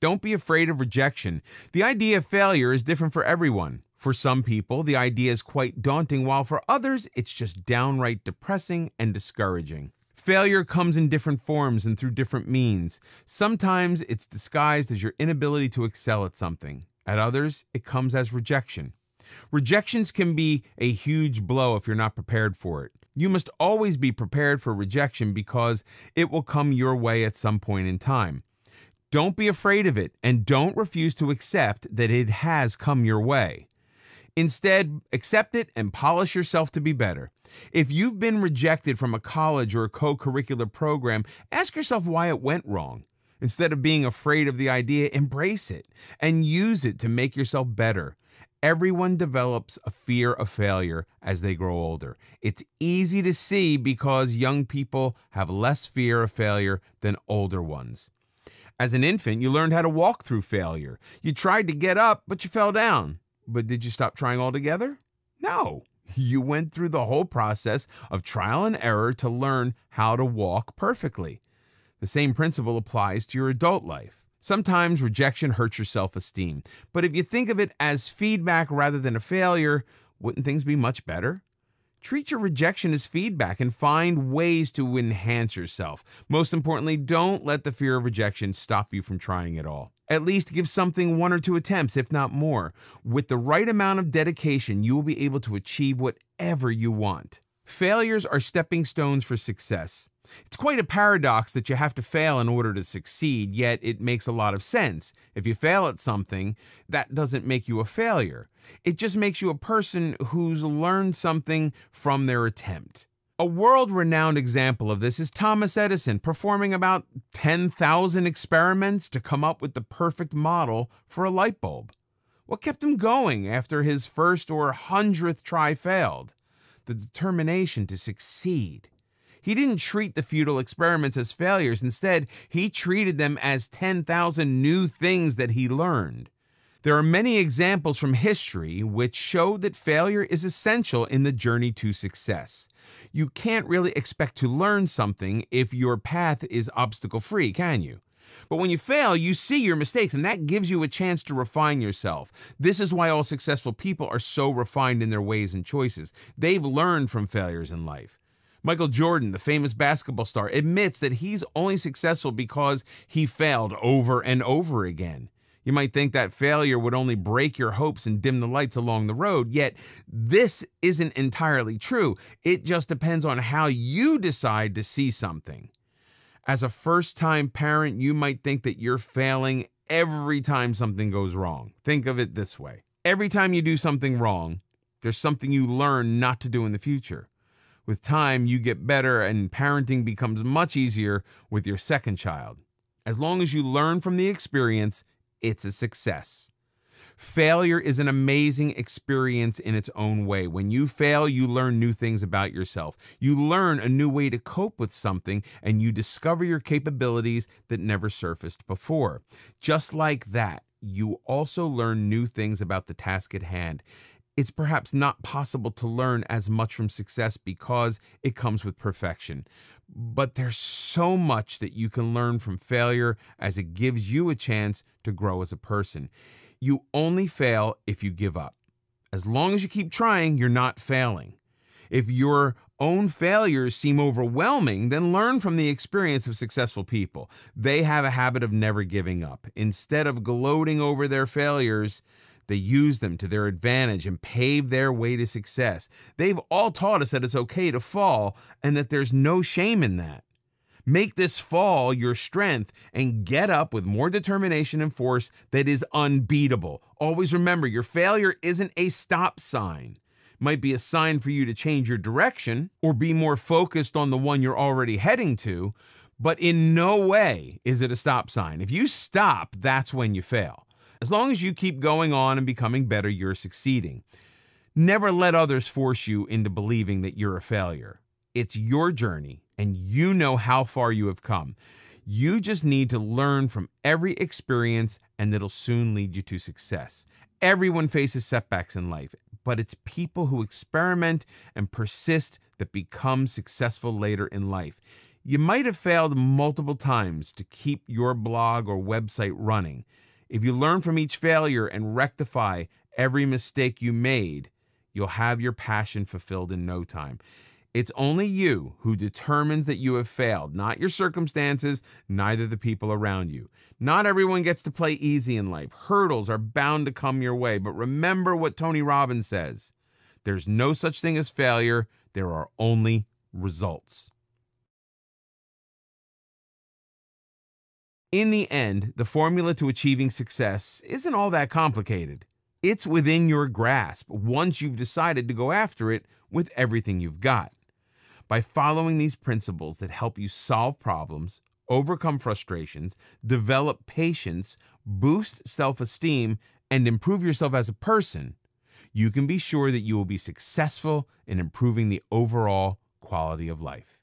Don't be afraid of rejection. The idea of failure is different for everyone. For some people, the idea is quite daunting, while for others, it's just downright depressing and discouraging. Failure comes in different forms and through different means. Sometimes it's disguised as your inability to excel at something. At others, it comes as rejection. Rejections can be a huge blow if you're not prepared for it. You must always be prepared for rejection because it will come your way at some point in time. Don't be afraid of it and don't refuse to accept that it has come your way. Instead, accept it and polish yourself to be better. If you've been rejected from a college or a co-curricular program, ask yourself why it went wrong. Instead of being afraid of the idea, embrace it and use it to make yourself better. Everyone develops a fear of failure as they grow older. It's easy to see because young people have less fear of failure than older ones. As an infant, you learned how to walk through failure. You tried to get up, but you fell down. But did you stop trying altogether? No. You went through the whole process of trial and error to learn how to walk perfectly. The same principle applies to your adult life. Sometimes rejection hurts your self-esteem, but if you think of it as feedback rather than a failure, wouldn't things be much better? Treat your rejection as feedback and find ways to enhance yourself. Most importantly, don't let the fear of rejection stop you from trying at all. At least give something one or two attempts, if not more. With the right amount of dedication, you will be able to achieve whatever you want. Failures are stepping stones for success. It's quite a paradox that you have to fail in order to succeed, yet it makes a lot of sense. If you fail at something, that doesn't make you a failure. It just makes you a person who's learned something from their attempt. A world-renowned example of this is Thomas Edison, performing about 10,000 experiments to come up with the perfect model for a light bulb. What kept him going after his first or 100th try failed? The determination to succeed. He didn't treat the futile experiments as failures. Instead, he treated them as 10,000 new things that he learned. There are many examples from history which show that failure is essential in the journey to success. You can't really expect to learn something if your path is obstacle-free, can you? But when you fail, you see your mistakes, and that gives you a chance to refine yourself. This is why all successful people are so refined in their ways and choices. They've learned from failures in life. Michael Jordan, the famous basketball star, admits that he's only successful because he failed over and over again. You might think that failure would only break your hopes and dim the lights along the road, yet this isn't entirely true. It just depends on how you decide to see something. As a first-time parent, you might think that you're failing every time something goes wrong. Think of it this way. Every time you do something wrong, there's something you learn not to do in the future. With time, you get better and parenting becomes much easier with your second child. As long as you learn from the experience, it's a success. Failure is an amazing experience in its own way. When you fail, you learn new things about yourself. You learn a new way to cope with something, and you discover your capabilities that never surfaced before. Just like that, you also learn new things about the task at hand. It's perhaps not possible to learn as much from success because it comes with perfection. But there's so much that you can learn from failure as it gives you a chance to grow as a person. You only fail if you give up. As long as you keep trying, you're not failing. If your own failures seem overwhelming, then learn from the experience of successful people. They have a habit of never giving up. Instead of gloating over their failures, they use them to their advantage and pave their way to success. They've all taught us that it's okay to fall and that there's no shame in that. Make this fall your strength and get up with more determination and force that is unbeatable. Always remember, your failure isn't a stop sign. It might be a sign for you to change your direction or be more focused on the one you're already heading to, but in no way is it a stop sign. If you stop, that's when you fail. As long as you keep going on and becoming better, you're succeeding. Never let others force you into believing that you're a failure. It's your journey, and you know how far you have come. You just need to learn from every experience, and it'll soon lead you to success. Everyone faces setbacks in life, but it's people who experiment and persist that become successful later in life. You might have failed multiple times to keep your blog or website running. If you learn from each failure and rectify every mistake you made, you'll have your passion fulfilled in no time. It's only you who determines that you have failed, not your circumstances, neither the people around you. Not everyone gets to play easy in life. Hurdles are bound to come your way, but remember what Tony Robbins says. There's no such thing as failure. There are only results. In the end, the formula to achieving success isn't all that complicated. It's within your grasp once you've decided to go after it with everything you've got. By following these principles that help you solve problems, overcome frustrations, develop patience, boost self-esteem, and improve yourself as a person, you can be sure that you will be successful in improving the overall quality of life.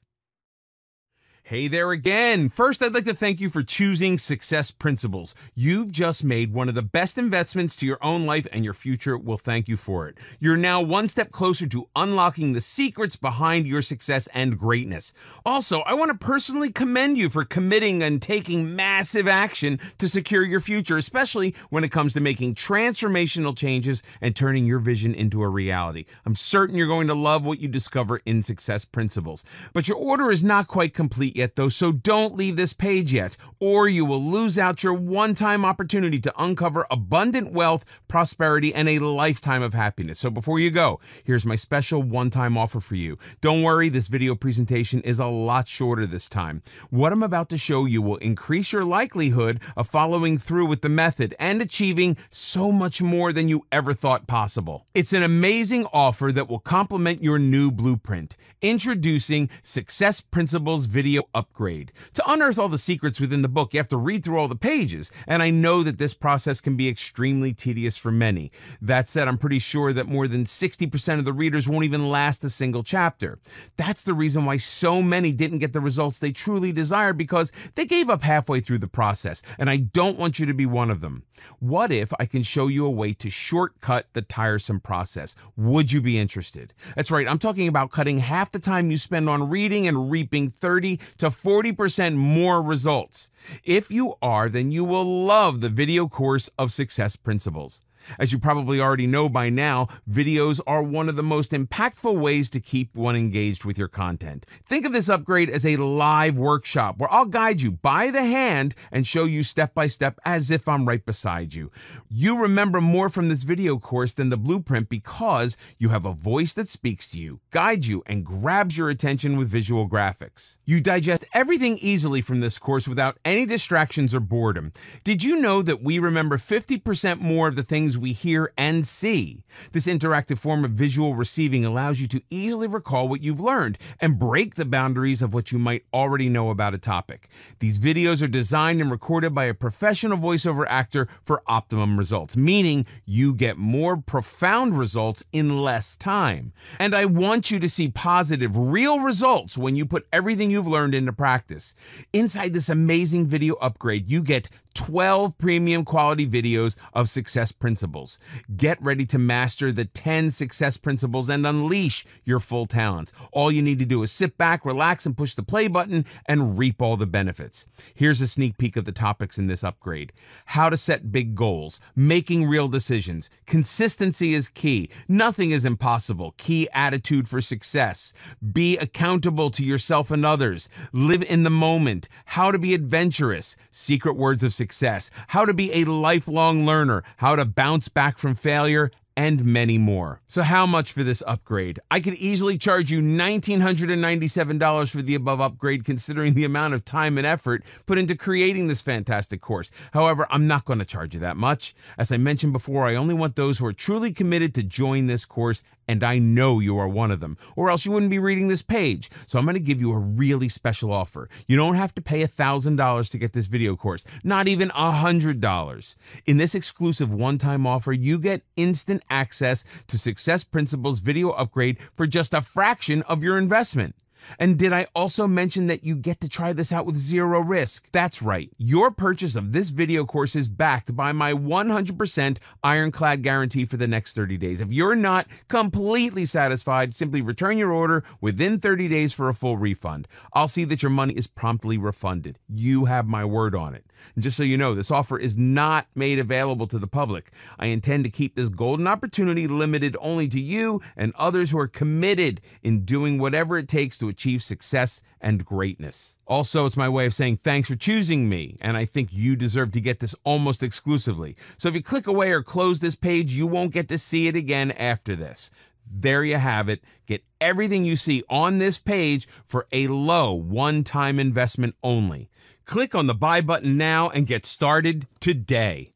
Hey there again. First, I'd like to thank you for choosing Success Principles. You've just made one of the best investments to your own life, and your future will thank you for it. You're now one step closer to unlocking the secrets behind your success and greatness. Also, I want to personally commend you for committing and taking massive action to secure your future, especially when it comes to making transformational changes and turning your vision into a reality. I'm certain you're going to love what you discover in Success Principles. But your order is not quite complete yet, though, so don't leave this page yet, or you will lose out your one-time opportunity to uncover abundant wealth, prosperity, and a lifetime of happiness. So before you go, here's my special one-time offer for you. Don't worry, this video presentation is a lot shorter this time. What I'm about to show you will increase your likelihood of following through with the method and achieving so much more than you ever thought possible. It's an amazing offer that will complement your new blueprint. Introducing Success Principles Video Upgrade. To unearth all the secrets within the book, you have to read through all the pages, and I know that this process can be extremely tedious for many. That said, I'm pretty sure that more than 60% of the readers won't even last a single chapter. That's the reason why so many didn't get the results they truly desired, because they gave up halfway through the process, and I don't want you to be one of them. What if I can show you a way to shortcut the tiresome process? Would you be interested? That's right, I'm talking about cutting half the time you spend on reading and reaping 30 to 40% more results. If you are, then you will love the video course of Success Principles. As you probably already know by now, videos are one of the most impactful ways to keep one engaged with your content. Think of this upgrade as a live workshop where I'll guide you by the hand and show you step by step as if I'm right beside you. You remember more from this video course than the blueprint because you have a voice that speaks to you, guides you, and grabs your attention with visual graphics. You digest everything easily from this course without any distractions or boredom. Did you know that we remember 50% more of the things we hear and see? This interactive form of visual receiving allows you to easily recall what you've learned and break the boundaries of what you might already know about a topic. These videos are designed and recorded by a professional voiceover actor for optimum results, meaning you get more profound results in less time. And I want you to see positive, real results when you put everything you've learned into practice. Inside this amazing video upgrade, you get 12 premium quality videos of Success Principles. Get ready to master the 10 Success Principles and unleash your full talents. All you need to do is sit back, relax, and push the play button and reap all the benefits. Here's a sneak peek of the topics in this upgrade. How to set big goals, making real decisions, consistency is key, nothing is impossible, key attitude for success, be accountable to yourself and others, live in the moment, how to be adventurous, secret words of success, how to be a lifelong learner, how to bounce back from failure, and many more. So how much for this upgrade? I could easily charge you $1,997 for the above upgrade considering the amount of time and effort put into creating this fantastic course. However, I'm not going to charge you that much. As I mentioned before, I only want those who are truly committed to join this course, and I know you are one of them, or else you wouldn't be reading this page. So I'm going to give you a really special offer. You don't have to pay $1,000 to get this video course, not even $100. In this exclusive one-time offer, you get instant access to Success Principles video upgrade for just a fraction of your investment. And did I also mention that you get to try this out with zero risk? That's right. Your purchase of this video course is backed by my 100% ironclad guarantee for the next 30 days. If you're not completely satisfied, simply return your order within 30 days for a full refund. I'll see that your money is promptly refunded. You have my word on it. And just so you know, this offer is not made available to the public. I intend to keep this golden opportunity limited only to you and others who are committed in doing whatever it takes to achieve success and greatness. Also, it's my way of saying thanks for choosing me, and I think you deserve to get this almost exclusively. So if you click away or close this page, you won't get to see it again after this. There you have it. Get everything you see on this page for a low one-time investment only. Click on the buy button now and get started today.